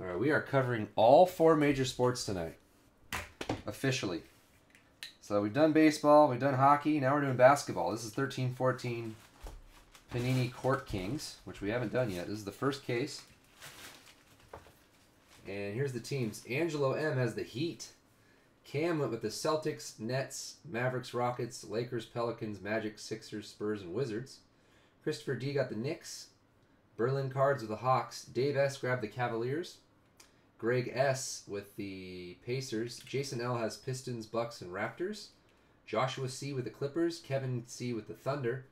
All right, we are covering all four major sports tonight, officially. So we've done baseball, we've done hockey, now we're doing basketball. This is 13-14 Panini Court Kings, which we haven't done yet. This is the first case. And here's the teams. Angelo M. has the Heat. Cam went with the Celtics, Nets, Mavericks, Rockets, Lakers, Pelicans, Magic, Sixers, Spurs, and Wizards. Christopher D. got the Knicks. Berlin Cards with the Hawks. Dave S. grabbed the Cavaliers. Greg S. with the Pacers. Jason L. has Pistons, Bucks, and Raptors. Joshua C. with the Clippers. Kevin C. with the Thunder.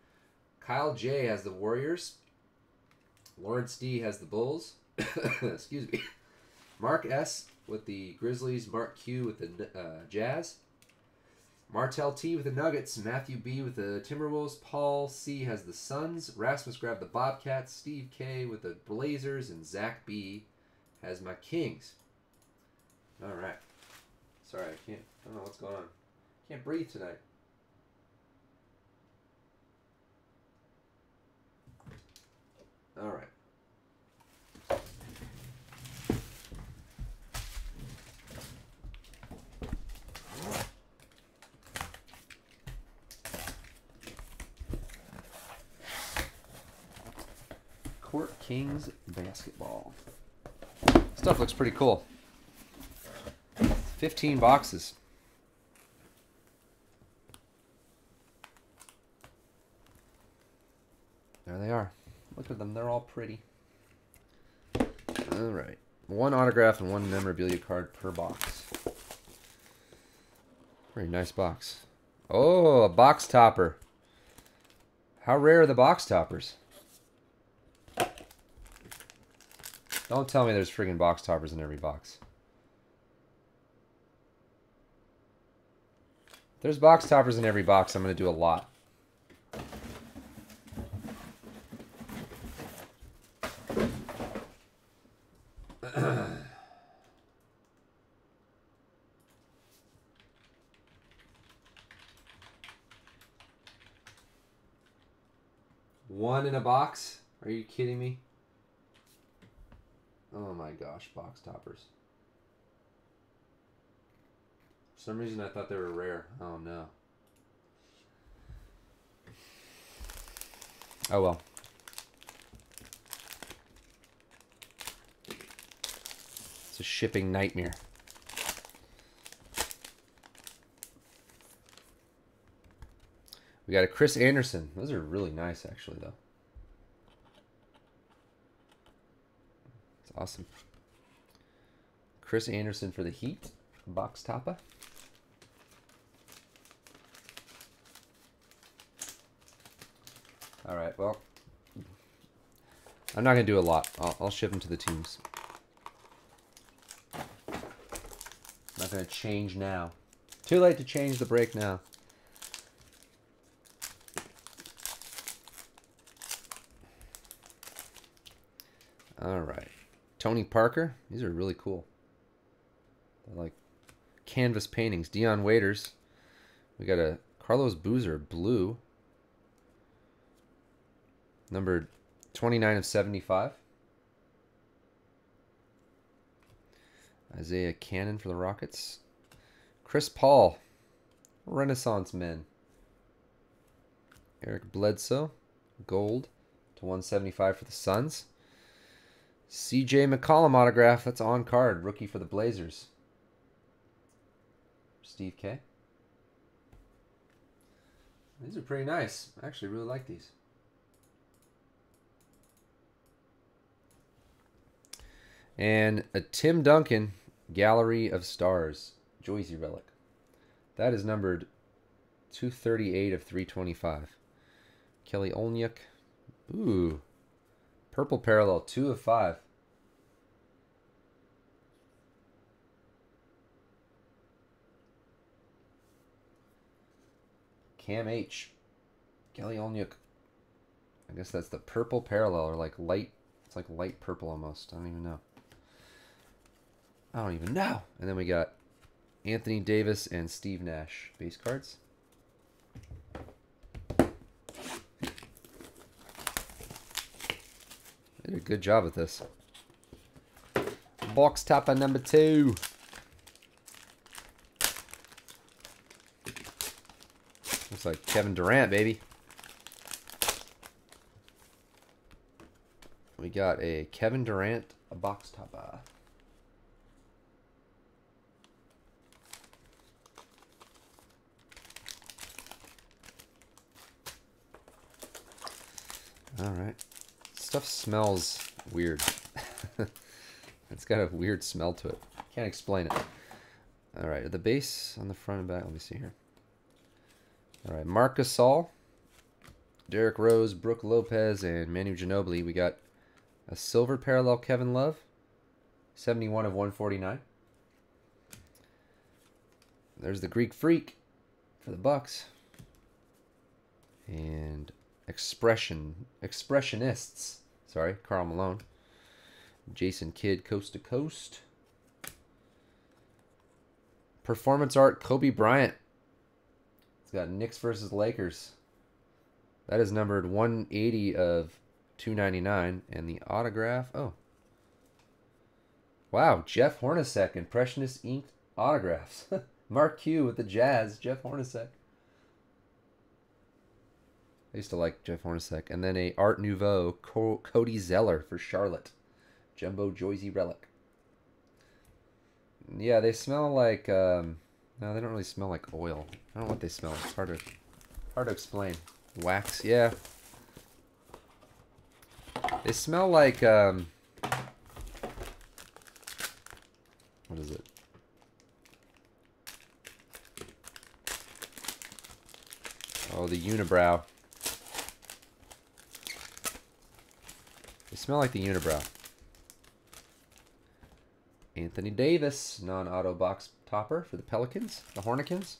Kyle J. has the Warriors. Lawrence D. has the Bulls. Excuse me. Mark S. with the Grizzlies. Mark Q. with the Jazz. Martel T. with the Nuggets. Matthew B. with the Timberwolves. Paul C. has the Suns. Rasmus grabbed the Bobcats. Steve K. with the Blazers. And Zach B. has my Kings. All right. Sorry, I don't know what's going on. Can't breathe tonight. All right. Court Kings basketball. Stuff looks pretty cool. 15 boxes. There they are. Look at them. They're all pretty. All right. One autograph and one memorabilia card per box. Pretty nice box. Oh, a box topper. How rare are the box toppers? Don't tell me there's friggin' box toppers in every box. If there's box toppers in every box, I'm going to do a lot. One in a box? Are you kidding me? Oh my gosh, box toppers. For some reason I thought they were rare. Oh no. Oh well. It's a shipping nightmare. We got a Chris Anderson. Those are really nice actually though. Awesome. Chris Anderson for the Heat. Box topper. All right, well, I'm not going to do a lot. I'll ship them to the teams. I'm not going to change now. Too late to change the break now. All right. Tony Parker. These are really cool. They're like canvas paintings. Dion Waiters. We got a Carlos Boozer blue. Number 29 of 75. Isaiah Canaan for the Rockets. Chris Paul. Renaissance men. Eric Bledsoe. Gold to 175 for the Suns. CJ McCollum autograph, that's on card. Rookie for the Blazers. Steve K. These are pretty nice. I actually really like these. And a Tim Duncan Gallery of Stars. Joyzy Relic. That is numbered 238 of 325. Kelly Olynyk. Ooh. Purple parallel, 2 of 5. Cam H. Kelly Olynyk. I guess that's the purple parallel, or like light. It's like light purple almost. I don't even know. I don't even know. And then we got Anthony Davis and Steve Nash base cards. They did a good job with this. box topper number 2. Looks like Kevin Durant, baby. We got a Kevin Durant, a box topper. Alright. Stuff smells weird. It's got a weird smell to it. Can't explain it. Alright, the base on the front and back. Let me see here. Alright, Marc Gasol, Derek Rose, Brooke Lopez, and Manu Ginobili. We got a silver parallel Kevin Love. 71 of 149. There's the Greek Freak for the Bucks. And Expressionists. Sorry, Karl Malone. Jason Kidd, Coast to Coast. Performance Art, Kobe Bryant. It's got Knicks versus Lakers. That is numbered 180 of 299. And the autograph, oh. Wow, Jeff Hornacek, Impressionist inked autographs. Mark Q with the Jazz, Jeff Hornacek. I used to like Jeff Hornacek. And then a Art Nouveau, Cody Zeller for Charlotte. Jumbo Joyzy Relic. Yeah, they smell like... no, they don't really smell like oil. I don't know what they smell like. It's hard to explain. Wax, yeah. They smell like... what is it? Oh, the unibrow. They smell like the unibrow. Anthony Davis, non-auto box topper for the Pelicans, the Hornikins.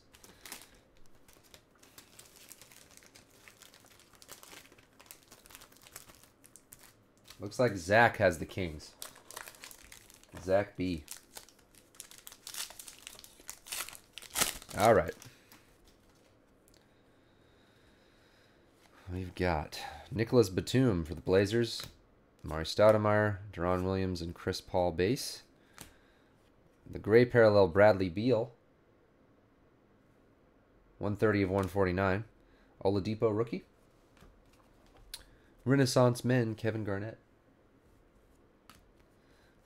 Looks like Zach has the Kings. Zach B. All right. We've got Nicholas Batum for the Blazers, Amari Stoudemire, Deron Williams, and Chris Paul base. The gray parallel Bradley Beal, 130 of 149. Oladipo rookie. Renaissance Men, Kevin Garnett.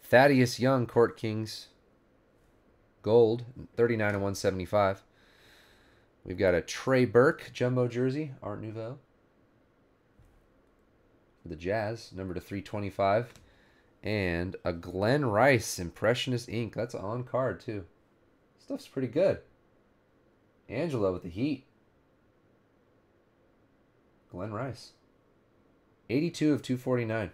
Thaddeus Young, Court Kings, gold, 39 of 175. We've got a Trey Burke jumbo jersey, Art Nouveau. For the Jazz, number to 325. And a Glenn Rice, Impressionist ink. That's on card, too. Stuff's pretty good. Angelo with the Heat. Glenn Rice. 82 of 249.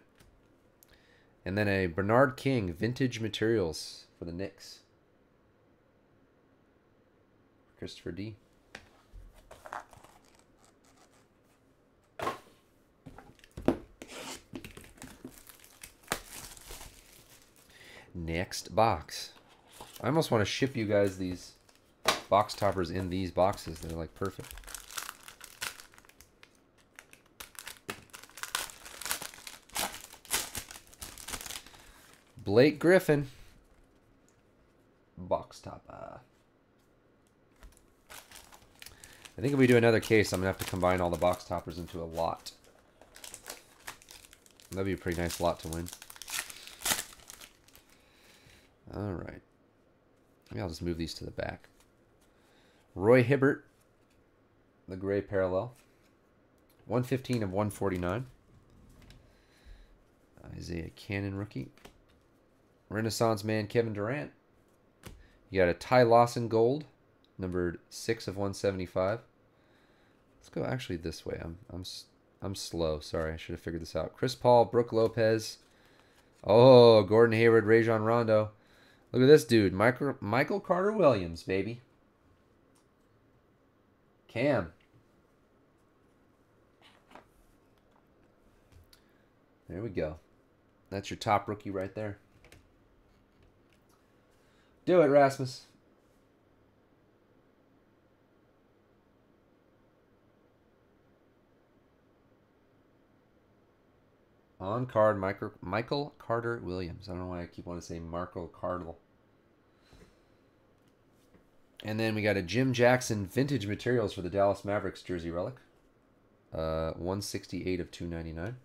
And then a Bernard King, Vintage Materials for the Knicks. Christopher D. Next box. I almost want to ship you guys these box toppers in these boxes. They're like perfect. Blake Griffin. Box topper. I think if we do another case, I'm going to have to combine all the box toppers into a lot. That'd be a pretty nice lot to win. All right. Maybe I'll just move these to the back. Roy Hibbert, the gray parallel. 115 of 149. Isaiah Canaan rookie. Renaissance Man, Kevin Durant. You got a Ty Lawson gold, numbered 6 of 175. Let's go actually this way. I'm slow. Sorry, I should have figured this out. Chris Paul, Brooke Lopez. Oh, Gordon Hayward, Rajon Rondo. Look at this dude, Michael Carter-Williams, baby. Cam. There we go. That's your top rookie right there. Do it, Rasmus. On card, Michael Carter-Williams. I don't know why I keep wanting to say Marco Cardle. And then we got a Jim Jackson vintage materials for the Dallas Mavericks jersey relic. 168 of 299.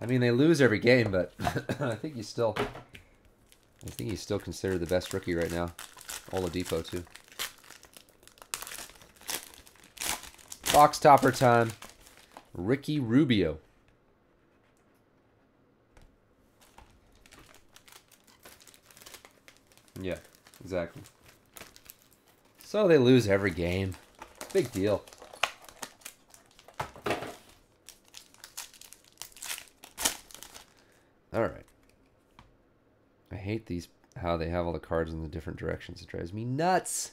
I mean, they lose every game, but I think he's still considered the best rookie right now. Oladipo too. Box topper time. Ricky Rubio. Yeah, exactly. So they lose every game. Big deal. All right. I hate these, how they have all the cards in the different directions. It drives me nuts.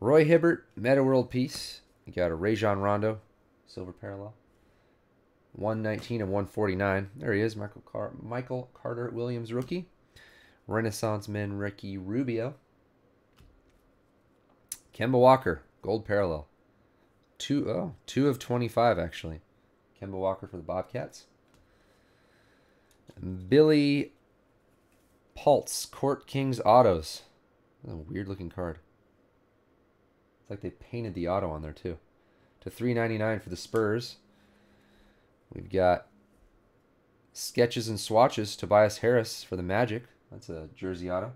Roy Hibbert, Meta World Peace. We got a Rajon Rondo, silver parallel. 119 and 149. There he is, Michael Carter-Williams rookie. Renaissance Men, Ricky Rubio. Kemba Walker, gold parallel. 2 of 25, actually. Kemba Walker for the Bobcats. Billy Pultz, Court Kings Autos. That's a weird-looking card. It's like they painted the auto on there, too. To 399 for the Spurs. We've got Sketches and Swatches, Tobias Harris for the Magic. That's a jersey auto.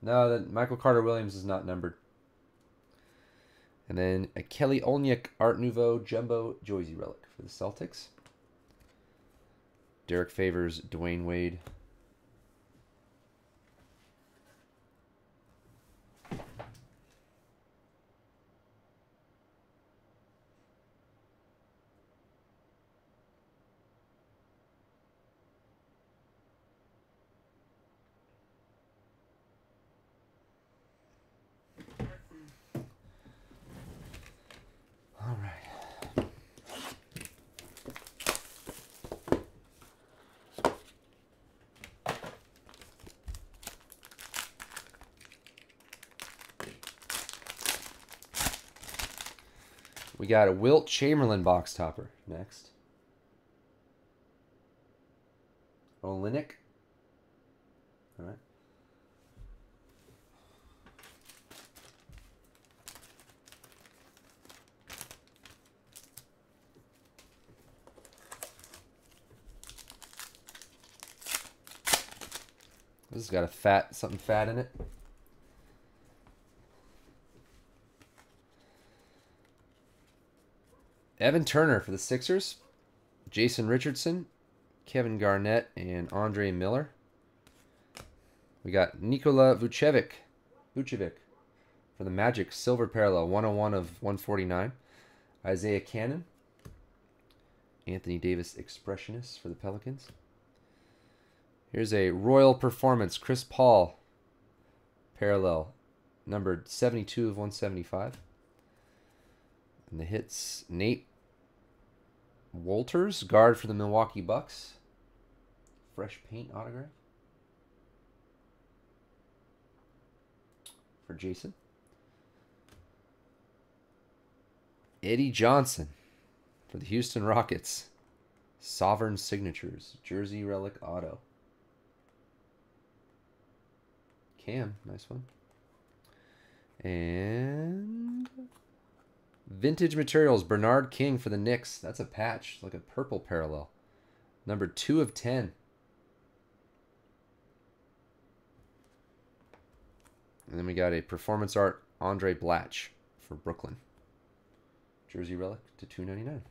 No, that Michael Carter-Williams is not numbered. And then a Kelly Olynyk Art Nouveau Jumbo Joyzy Relic for the Celtics. Derek Favors, Dwayne Wade. We got a Wilt Chamberlain box topper next. Olynyk. All right. This has got a something fat in it. Evan Turner for the Sixers, Jason Richardson, Kevin Garnett, and Andre Miller. We got Nikola Vucevic for the Magic, silver parallel, 101 of 149. Isaiah Canaan, Anthony Davis, Expressionist for the Pelicans. Here's a Royal Performance, Chris Paul, parallel, numbered 72 of 175. And the hits, Nate Walters, guard for the Milwaukee Bucks. Fresh paint autograph for Jason. Eddie Johnson for the Houston Rockets. Sovereign Signatures, jersey relic auto. Cam, nice one. And vintage materials, Bernard King for the Knicks. That's a patch, like a purple parallel. Number 2 of 10. And then we got a performance art, Andre Blatch for Brooklyn. Jersey relic to 299.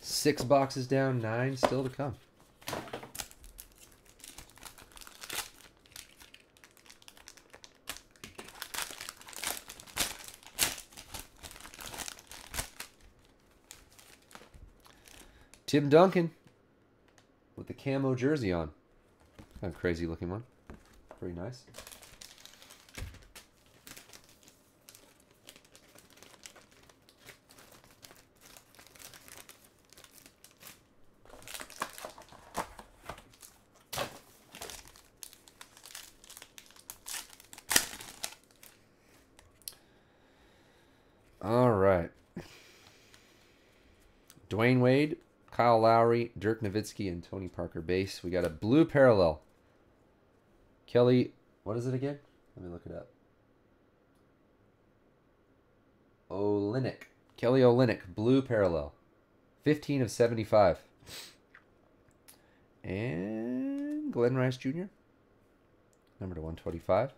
Six boxes down, 9 still to come. Tim Duncan with the camo jersey on. Kind of crazy looking one. Pretty nice. All right. Dwayne Wade, Kyle Lowry, Dirk Nowitzki, and Tony Parker base. We got a blue parallel. Kelly, what is it again? Let me look it up. Olynyk. Kelly Olynyk, blue parallel. 15 of 75. And Glenn Rice Jr., number to 125.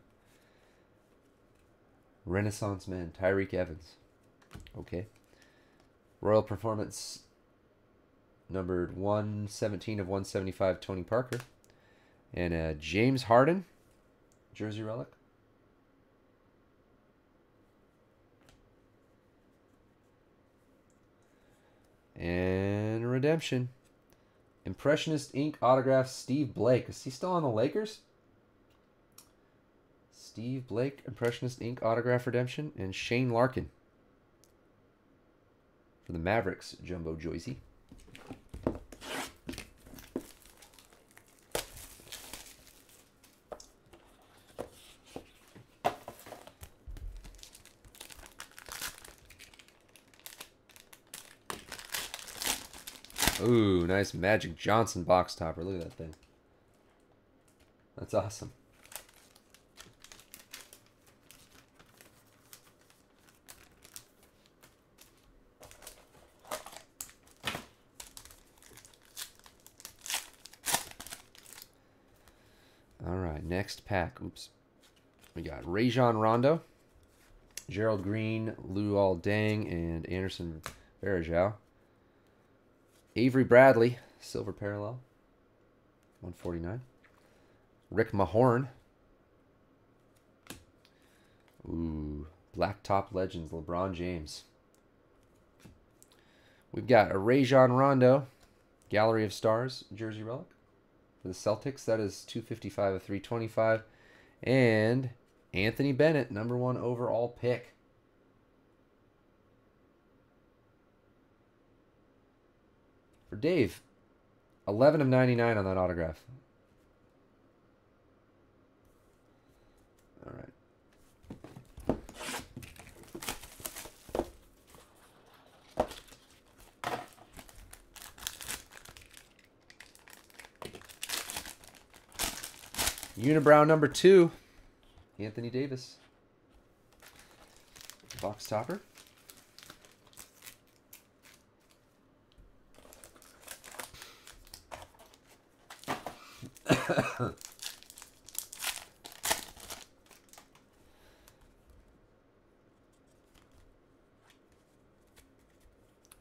Renaissance Man, Tyreek Evans. Okay. Royal Performance, numbered 117 of 175, Tony Parker. And a James Harden jersey relic. And a redemption. Impressionist Ink autograph, Steve Blake. Is he still on the Lakers? Steve Blake, Impressionist Ink autograph redemption. And Shane Larkin for the Mavericks jumbo jersey. Ooh, nice Magic Johnson box topper. Look at that thing. That's awesome. All right, next pack. Oops. We got Rajon Rondo, Gerald Green, Luol Deng, and Anderson Varejao. Avery Bradley, silver parallel, 149. Rick Mahorn. Ooh, Blacktop Legends, LeBron James. We've got a Rajon Rondo, Gallery of Stars, jersey relic. For the Celtics, that is 255 of 325. And Anthony Bennett, number 1 overall pick. For Dave, 11 of 99 on that autograph. All right. Unibrow number 2, Anthony Davis. Box topper.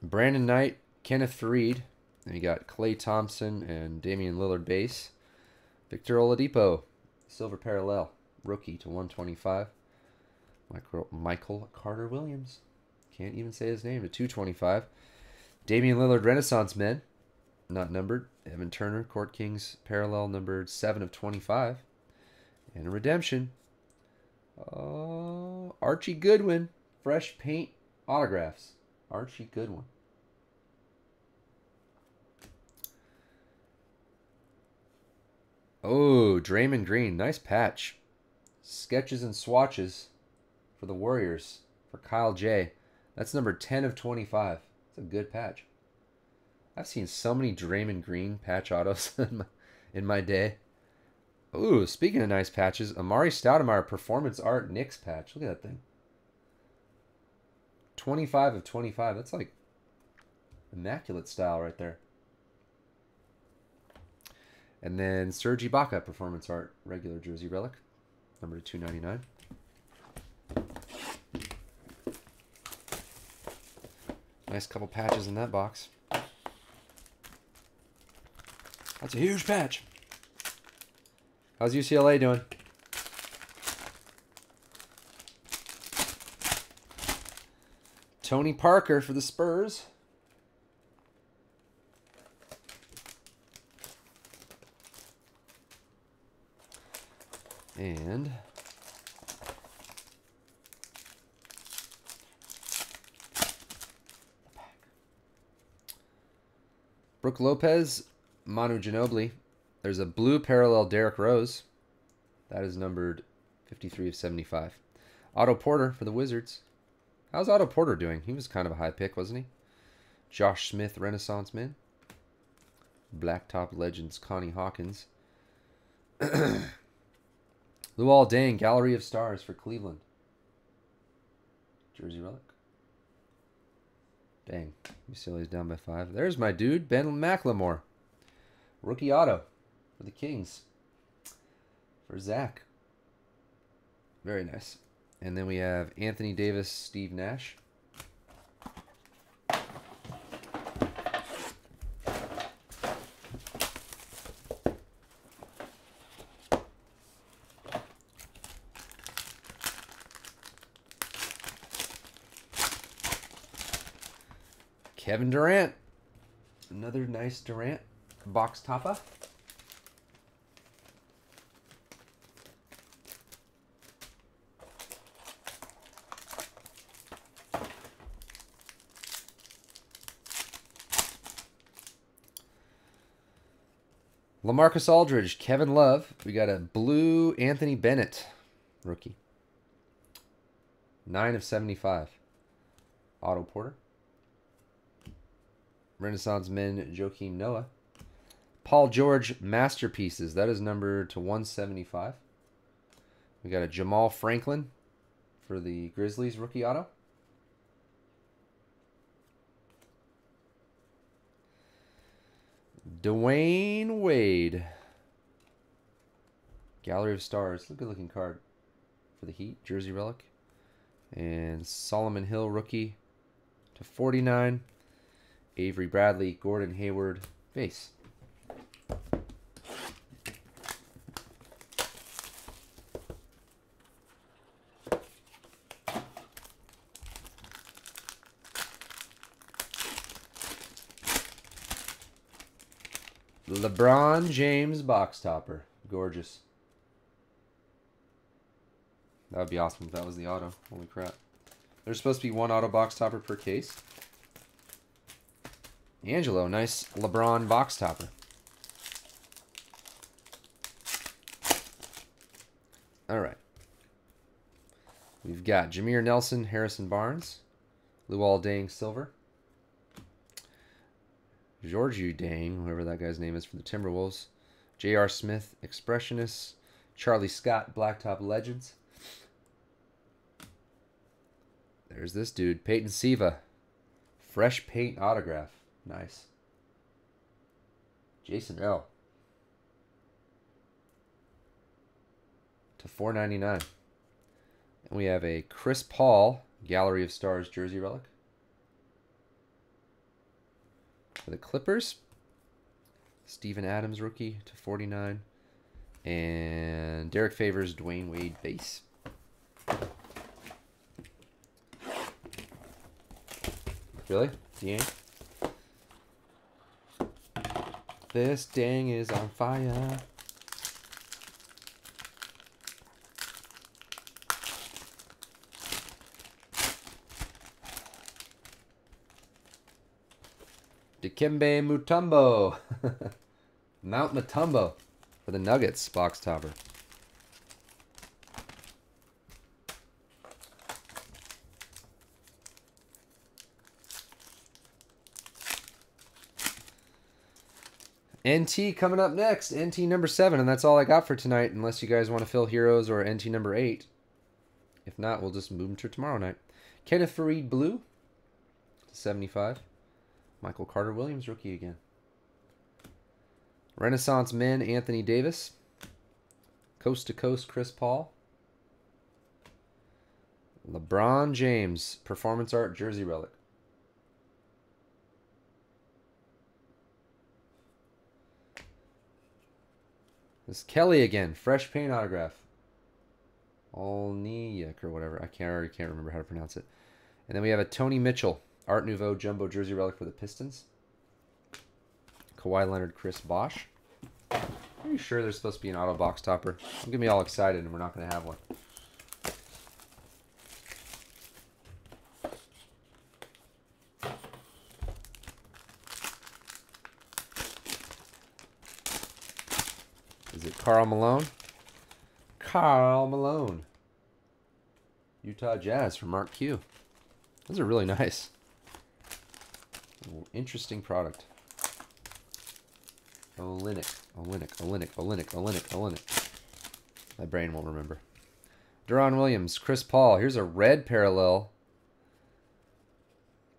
Brandon Knight, Kenneth Faried, and you got Klay Thompson and Damian Lillard base. Victor Oladipo, silver parallel, rookie to 125. Michael Carter-Williams, can't even say his name, to 225. Damian Lillard, Renaissance Men, not numbered. Evan Turner, Court Kings parallel, numbered 7 of 25. And a redemption. Oh, Archie Goodwin, fresh paint autographs. Archie Goodwin. Oh, Draymond Green. Nice patch. Sketches and swatches for the Warriors for Kyle J. That's number 10 of 25. It's a good patch. I've seen so many Draymond Green patch autos in my day. Ooh, speaking of nice patches, Amari Stoudemire Performance Art Knicks patch. Look at that thing. 25 of 25. That's like immaculate style right there. And then Serge Ibaka Performance Art, regular jersey relic, number 299. Nice couple patches in that box. That's a huge patch. How's UCLA doing? Tony Parker for the Spurs. And Brooke Lopez, Manu Ginobili. There's a blue parallel Derek Rose. That is numbered 53 of 75. Otto Porter for the Wizards. How's Otto Porter doing? He was kind of a high pick, wasn't he? Josh Smith, Renaissance Man. Blacktop Legends, Connie Hawkins. Luol Deng, Gallery of Stars for Cleveland. Jersey Relic. Dang, UCLA's down by 5. There's my dude, Ben McLemore. Rookie auto for the Kings. For Zach. Very nice. And then we have Anthony Davis, Steve Nash. Kevin Durant. Another nice Durant box topper. LaMarcus Aldridge, Kevin Love. We got a blue Anthony Bennett, rookie. 9 of 75. Otto Porter. Renaissance Men, Joakim Noah. Paul George, Masterpieces. That is numbered to 175. We got a Jamal Franklin for the Grizzlies, rookie auto. Dwayne Wade. Gallery of Stars. Good looking card for the Heat. Jersey Relic. And Solomon Hill, rookie to 49. Avery Bradley, Gordon Hayward, base. LeBron James box topper. Gorgeous. That would be awesome if that was the auto. Holy crap. There's supposed to be one auto box topper per case. Angelo, nice LeBron box topper. All right. We've got Jameer Nelson, Harrison Barnes, Luol Deng silver, Georgiou Deng, whoever that guy's name is for the Timberwolves, J.R. Smith, Expressionists, Charlie Scott, Blacktop Legends. There's this dude, Peyton Siva, fresh paint autograph. Nice. Jason L. to 499. And we have a Chris Paul, Gallery of Stars, Jersey Relic. For the Clippers. Steven Adams, rookie to 49. And Derek Favors, Dwayne Wade, base. Really? Dang. This dang is on fire. Dikembe Mutombo. Mount Mutombo for the Nuggets box topper. NT coming up next. NT number 7, and that's all I got for tonight, unless you guys want to fill Heroes or NT number 8. If not, we'll just move them to tomorrow night. Kenneth Faried blue to 75. Michael Carter-Williams, rookie again. Renaissance Men, Anthony Davis. Coast to Coast, Chris Paul. LeBron James, Performance Art, Jersey Relic. This is Kelly again, fresh paint autograph. Olniak or whatever. I already can't remember how to pronounce it. And then we have a Tony Mitchell, Art Nouveau Jumbo Jersey Relic for the Pistons. Kawhi Leonard, Chris Bosh. Are you sure there's supposed to be an auto box topper? I'm going to be all excited and we're not going to have one. Is it Karl Malone? Karl Malone. Utah Jazz from Mark Q. Those are really nice. Interesting product. Olynyk. My brain won't remember. Deron Williams, Chris Paul. Here's a red parallel.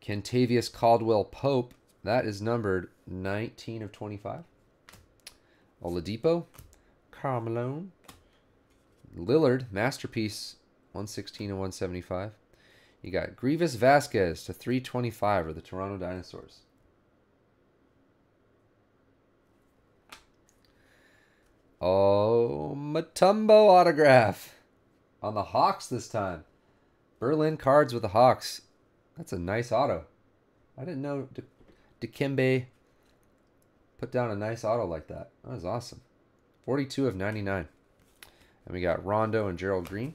Kentavious Caldwell Pope. That is numbered 19 of 25. Oladipo. Karl Malone. Lillard, masterpiece, 116 and 175. You got Grievous Vasquez to 325 for the Toronto Dinosaurs. Oh, Mutombo autograph on the Hawks this time. Berlin Cards with the Hawks. That's a nice auto. I didn't know Dikembe put down a nice auto like that. That was awesome. 42 of 99. And we got Rondo and Gerald Green.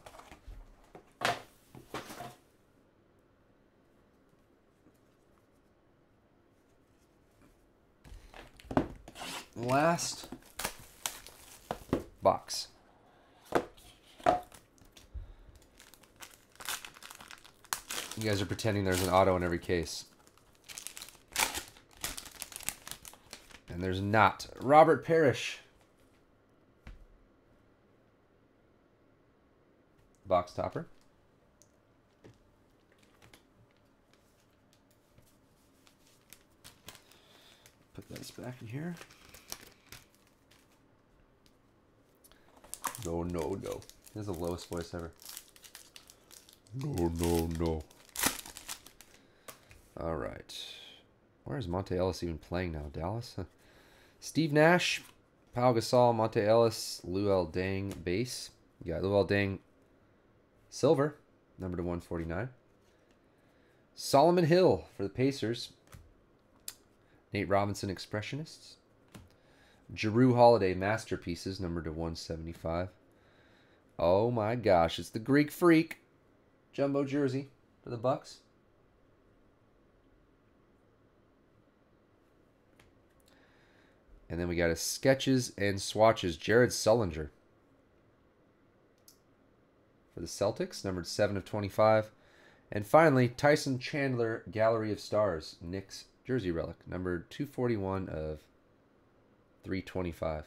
Last box. You guys are pretending there's an auto in every case. And there's not. Robert Parrish. Box topper. Put this back in here. No, no, no. This is the lowest voice ever. No, no, no. All right. Where is Monte Ellis even playing now? Dallas? Huh. Steve Nash, Pau Gasol, Monte Ellis, Luol Deng base. You got Luol Deng silver, number to 149. Solomon Hill for the Pacers. Nate Robinson, expressionists. Jrue Holiday masterpieces, number to 175. Oh my gosh, it's the Greek Freak jumbo jersey for the Bucks. And then we got a Sketches and Swatches, Jared Sullinger for the Celtics, numbered 7 of 25. And finally, Tyson Chandler, Gallery of Stars, Knicks jersey relic, numbered 241 of 325.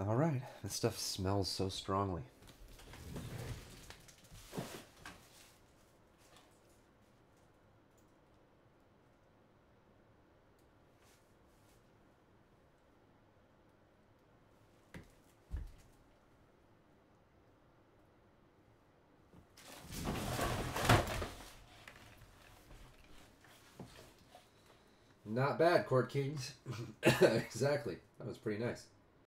All right, this stuff smells so strongly. Not bad, Court Kings. Exactly. That was pretty nice.